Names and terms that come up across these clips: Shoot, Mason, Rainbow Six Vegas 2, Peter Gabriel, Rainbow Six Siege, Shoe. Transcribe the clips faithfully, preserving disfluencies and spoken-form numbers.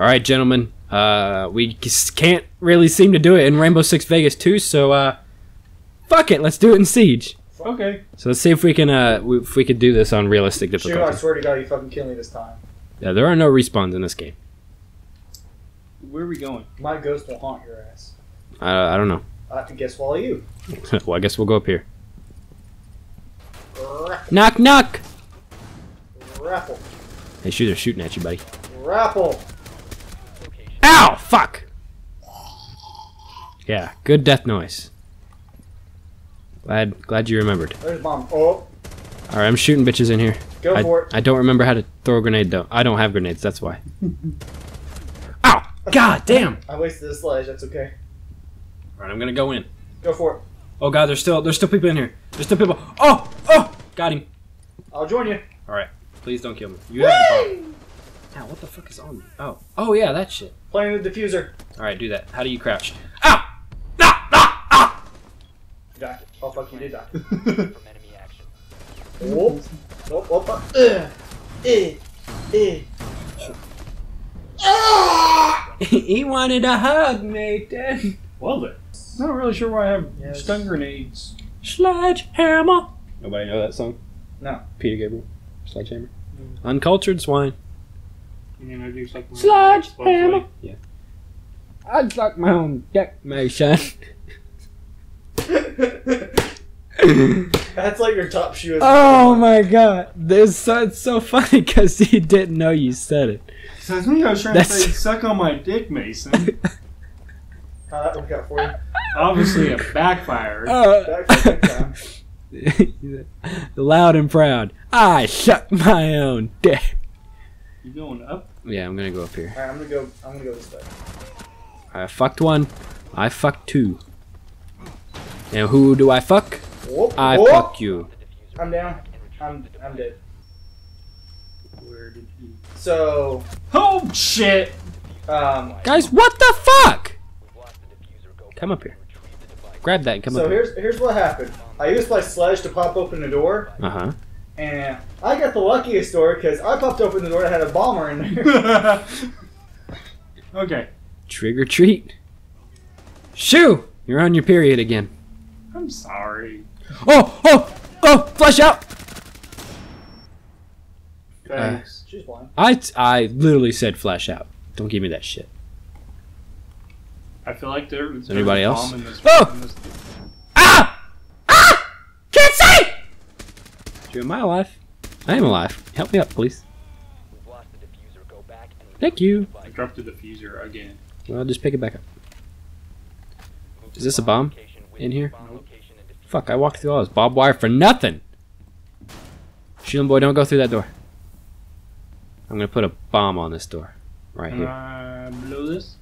All right, gentlemen, uh, we can't really seem to do it in Rainbow Six Vegas two, so uh, fuck it, let's do it in Siege. Okay. So let's see if we can uh, if we could do this on realistic difficulty. Shoot, I swear to God, you fucking kill me this time. Yeah, there are no respawns in this game. Where are we going? My ghost will haunt your ass. Uh, I don't know. I have to guess while you. Well, I guess we'll go up here. Raffle. Knock, knock! Raffle. Hey, shoot, they're shooting at you, buddy. Raffle! Ow! Fuck! Yeah, good death noise. Glad, glad you remembered. There's bomb. Oh. All right, I'm shooting bitches in here. Go I, for it. I don't remember how to throw a grenade, though. I don't have grenades, that's why. Ow! God damn! I wasted this ledge, that's okay. All right, I'm gonna go in. Go for it. Oh God, there's still there's still people in here. There's still people. Oh, oh, got him. I'll join you. All right, please don't kill me. You have the bomb. Ow, what the fuck is on me? Oh, oh yeah, that shit. Playing with the diffuser. All right, do that. How do you crouch? Ow! Ah! Ah! Ah! You died. Oh fuck, you did die. From enemy action. Whoop! Whoop! Whoop! Ugh! Ugh! Ugh! Ah! He wanted a hug, Nathan. Well then. Not really sure why I have yes. stun grenades. Sledgehammer. Nobody know that song? No. Peter Gabriel. Sledgehammer. Mm. Uncultured swine. You know, do like Sledgehammer. Yeah. I'd like my own deck, Mason. That's like your top shoe. Oh my God! This so, it's so funny because he didn't know you said it. So I think I was trying That's... to say, "Suck on my dick, Mason." How that worked out for you? Obviously a backfire. Uh, backfire loud and proud. I shut my own dick. You going up? Yeah, I'm gonna go up here. Alright, I'm gonna go. I'm gonna go this way. I fucked one. I fucked two. Now who do I fuck? Whoop, I whoop. fuck you. I'm down. I'm I'm dead. Where did he? So. Oh shit! Um. Guys, what the fuck? Come up here. Grab that and come so up here. So here's here's what happened. I used my sledge to pop open the door. Uh huh. And I got the luckiest door because I popped open the door and had a bomber in there. Okay. Trick or treat. Shoe! You're on your period again. I'm sorry. Oh! Oh! Oh! Flesh out! Thanks. Uh, She's blind. I, I literally said flesh out. Don't give me that shit. I feel like there was anybody else. In this oh! In this ah! Ah! Can't see! You am I alive? I am alive. Help me up, please. Thank you. I dropped the diffuser again. Well, just pick it back up. Is this a bomb in here? Nope. Fuck! I walked through all this barbed wire for nothing. Shield boy, don't go through that door. I'm gonna put a bomb on this door right here. Uh, blow this.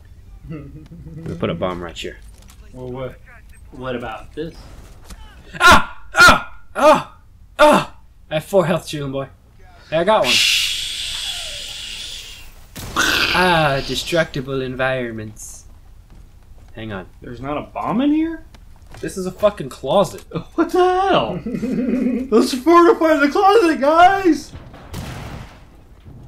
I'm gonna put a bomb right here. Well, what? What about this? Ah! Ah! Ah! Ah! I have four health, shooting boy. Hey, I got one. Ah, destructible environments. Hang on. There's not a bomb in here? This is a fucking closet. What the hell? Let's fortify the closet, guys!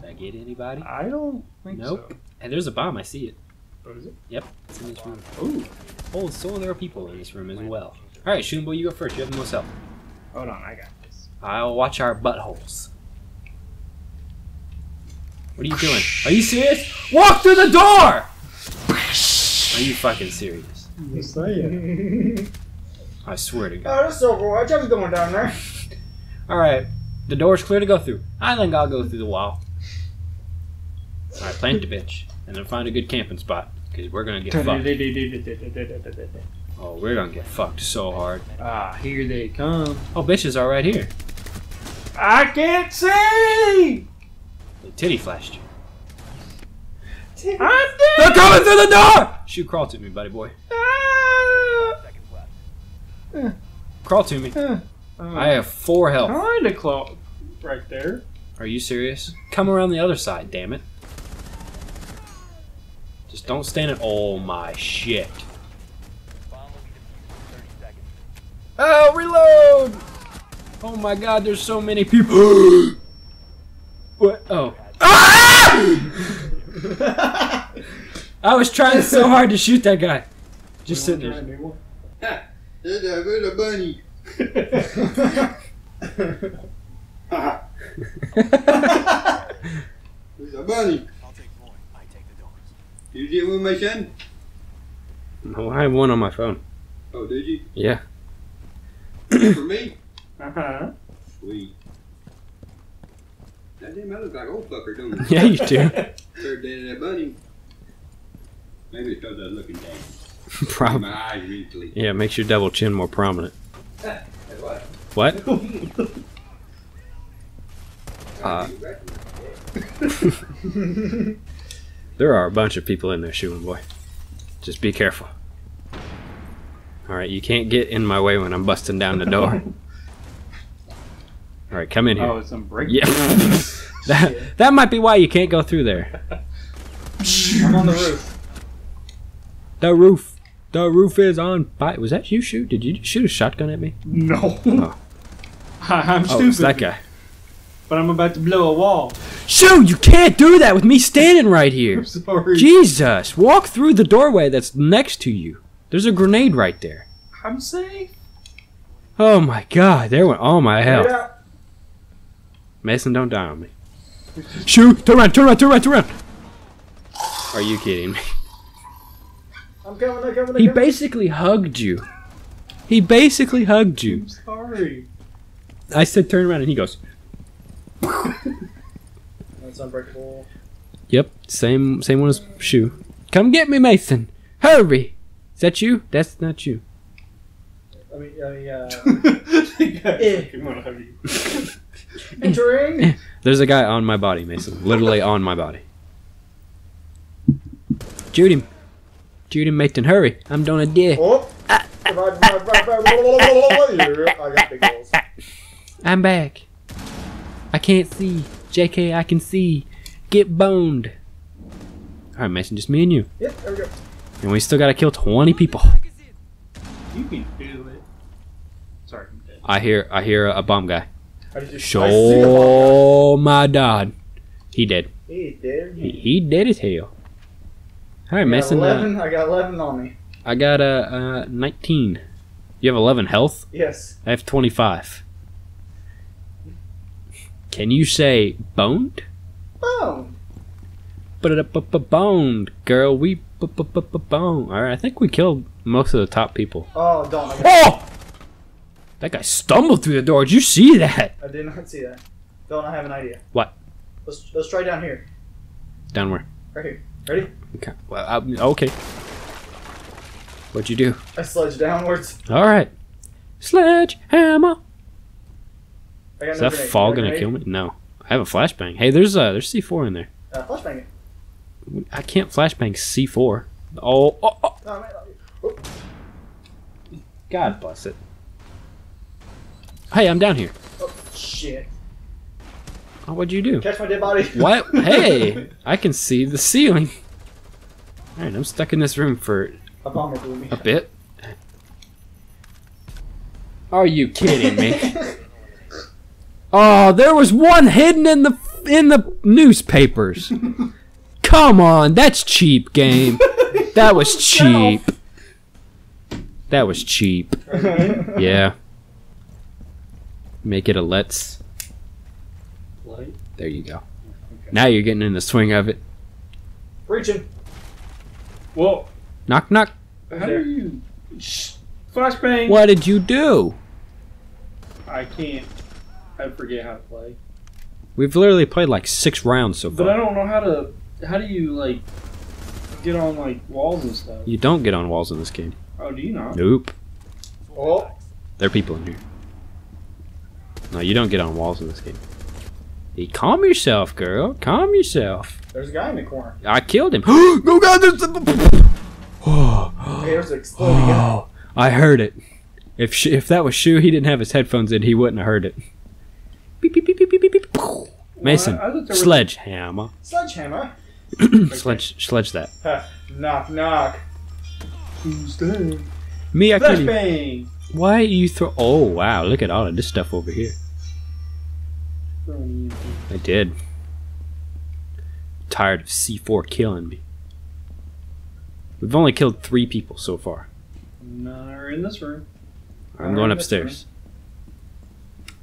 Did I get anybody? I don't think nope. so. Nope. And there's a bomb, I see it. What is it? Yep, it's in this room. Ooh. Oh, so there are people in this room as well. Alright, Shoombo, you go first. You have the most help. Hold on, I got this. I'll watch our buttholes. What are you doing? Are you serious? Walk through the door! Are you fucking serious? Yes, I am. I swear to God. Oh, that's so cool. I just going down there. Alright, the door's clear to go through. I think I'll go through the wall. Alright, plant the bench. And then find a good camping spot, because we're gonna get fucked. Oh, we're gonna get fucked so hard. Ah, here they come. Oh, bitches are right here. I can't see! The titty flashed you. Titty. I'm dead! They're coming through the door! Shoot, crawl to me, buddy boy. Ah. Uh, crawl to me. Uh, um, I have four health. Kinda claw right there. Are you serious? Come around the other side, damn it. Just don't stand at oh my shit. Oh, reload! Oh my God, there's so many people. What? Oh. Ah! I was trying so hard to shoot that guy. Just you sitting there. Ha! It's a little bunny. Ha! It's a bunny. I'll take point. I take the doors. You did one, my son? No, I have one on my phone. Oh, did you? Yeah. For me? Uh-huh. Sweet. That damn, I look like old fucker, don't I? Yeah, you do. Third day to that bunny. Maybe it's because I was looking down. Probably. My eyes weakly. Yeah, it makes your double chin more prominent. Hey, what? What? uh, there are a bunch of people in there, shooting boy. Just be careful. Alright, you can't get in my way when I'm busting down the door. Alright, come in here. Oh, it's some break. Yeah. that, yeah. That might be why you can't go through there. I'm on the roof. The roof. The roof is on fire. Was that you, Shoot? Did you just shoot a shotgun at me? No. Oh. I'm stupid. Oh, it's that guy. But I'm about to blow a wall. Shoot, you can't do that with me standing right here. I'm sorry. Jesus, walk through the doorway that's next to you. There's a grenade right there. I'm safe. Oh my god, there went all my health. Yeah. Mason, don't die on me. Shoot, turn around, turn around, turn around, turn around. Are you kidding me? I'm coming, I'm coming, I'm he coming. basically hugged you. He basically hugged you. I'm sorry. I said turn around and he goes. That's unbreakable. Yep, same same one as Shoe. Come get me, Mason. Hurry. Is that you? That's not you. I mean, I mean, uh... Entering? There's a guy on my body, Mason. Literally on my body. Shoot him. Shoot him, Mason. Hurry. I'm doing a deer. Oh. Ah, ah, ah, ah, ah, ah, I got big balls. I'm back. I can't see. J K, I can see. Get boned. Alright, Mason. Just me and you. Yep, there we go. And we still gotta kill twenty people. You can feel it. Sorry, I'm dead. I hear, I hear a, a bomb guy. Oh my god, he dead. He dead. He, he dead as hell. All right, Mason. eleven. Uh, I got eleven on me. I got a uh, uh, nineteen. You have eleven health. Yes. I have twenty-five. Can you say boned? Boned. Boned, girl. We. Boom. Alright, I think we killed most of the top people. Oh, don't. Oh! That guy stumbled through the door. Did you see that? I did not see that. Don't, I have an idea. What? Let's, let's try down here. Down where? Right here. Ready? Okay. Well, I, okay. What'd you do? I sledged downwards. Alright. Sledgehammer. I got Is no that grenade. fall no gonna grenade? kill me? No. I have a flashbang. Hey, there's uh, there's C four in there. Uh, flashbang it. I can't flashbang C four. Oh, oh, oh. Oh, man, oh, oh. God bless it. Hey, I'm down here. Oh, shit. Oh, what'd you do? Catch my dead body. What? Hey, I can see the ceiling. Alright, I'm stuck in this room for a, bomber blew me. a bit. Are you kidding me? Oh, there was one hidden in the, in the newspapers. Come on, that's cheap, game. That was cheap. That was cheap. Yeah. Make it a let's. There you go. Okay. Now you're getting in the swing of it. Reaching. Whoa. Knock, knock. How do you... Flashbang. What did you do? I can't. I forget how to play. We've literally played like six rounds so far. But I don't know how to... How do you, like, get on, like, walls and stuff? You don't get on walls in this game. Oh, do you not? Nope. Oh. There are people in here. No, you don't get on walls in this game. Hey, calm yourself, girl. Calm yourself. There's a guy in the corner. I killed him. Oh, God, there's a... Oh. Hey, there's an exploding guy. I heard it. If she, if that was Shoe, he didn't have his headphones in, he wouldn't have heard it. Beep, beep, beep, beep, beep, beep, beep. Mason, well, sledgehammer. Sledgehammer? Sledge, sledge that. Huh. Knock, knock. Who's there? Me, I can't. Flashbang! Why you throw? Oh wow! Look at all of this stuff over here. I did. I'm tired of C four killing me. We've only killed three people so far. None in this room. I'm going upstairs.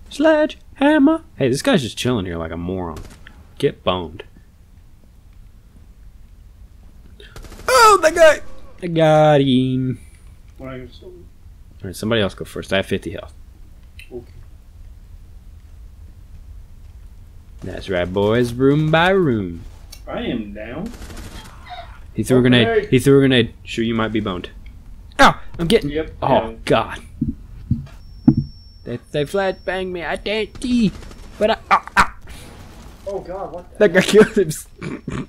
Sledge hammer. Hey, this guy's just chilling here like a moron. Get boned. Oh, that guy! I got him. Alright, somebody else go first. I have fifty health. Okay. That's right, boys. Room by room. I am down. He threw okay. a grenade. He threw a grenade. Sure, you might be boned. Ow! I'm getting... Yep, oh, down. God. They, they flat banged me. I can't see. But I... Ah, ah. Oh, God, what the... That guy killed him.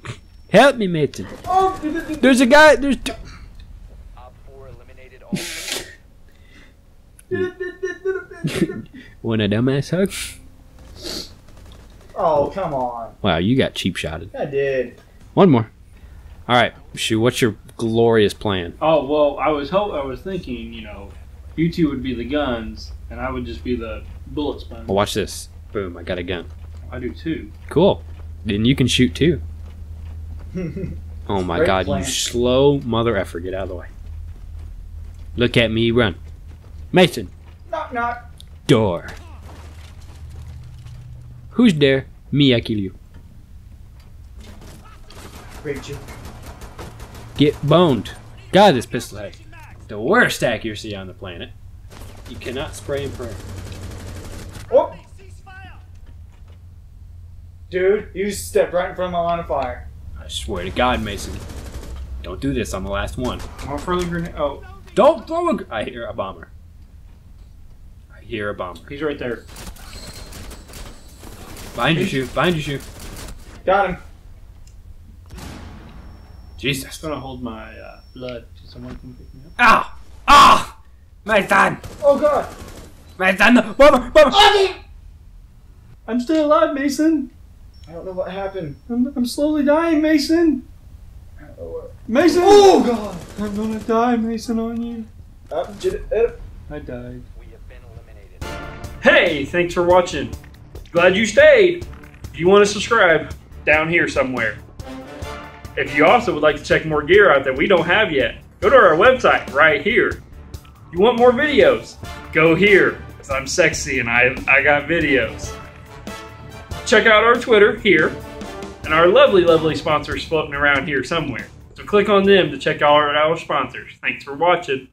Help me, Mason. Oh, there's a guy... There's two... Want a dumbass hug? Oh, come on. Wow, you got cheap shotted. I did. One more. All right, Shoe, what's your glorious plan? Oh, well, I was hope I was thinking, you know, you two would be the guns, and I would just be the bullet sponge. Well, watch this. Boom, I got a gun. I do, too. Cool. Then you can shoot, too. Oh, my God, plan. You slow mother effer. Get out of the way. Look at me run. Mason. Knock, knock. Door. Who's there? Me, I kill you. Great job. Get boned. God, this pistol hack. The worst accuracy on the planet. You cannot spray and pray. Oh! Dude, you stepped right in front of my line of fire. I swear to God, Mason. Don't do this. I'm the last one. More further grenade. Oh. Don't throw a grenade. I hear a bomber. I hear a bomber. He's right there. Behind you, Shoe. Behind you, Shoe. Got him. Jesus. I'm just gonna hold my uh, blood. Someone can pick me up. Ow! Ow! Oh! My son! Oh God! My son! No. Bomber! Bomber! Oh, I'm still alive, Mason. I don't know what happened. I'm, I'm slowly dying, Mason. I don't know what. Mason! Oh God! I'm gonna die, Mason, on you. Up, I died. We have been eliminated. Hey, thanks for watching. Glad you stayed. If you want to subscribe, down here somewhere. If you also would like to check more gear out that we don't have yet, go to our website right here. You want more videos? Go here, because I'm sexy and I, I got videos. Check out our Twitter here, and our lovely, lovely sponsors floating around here somewhere. So click on them to check out our, our sponsors. Thanks for watching.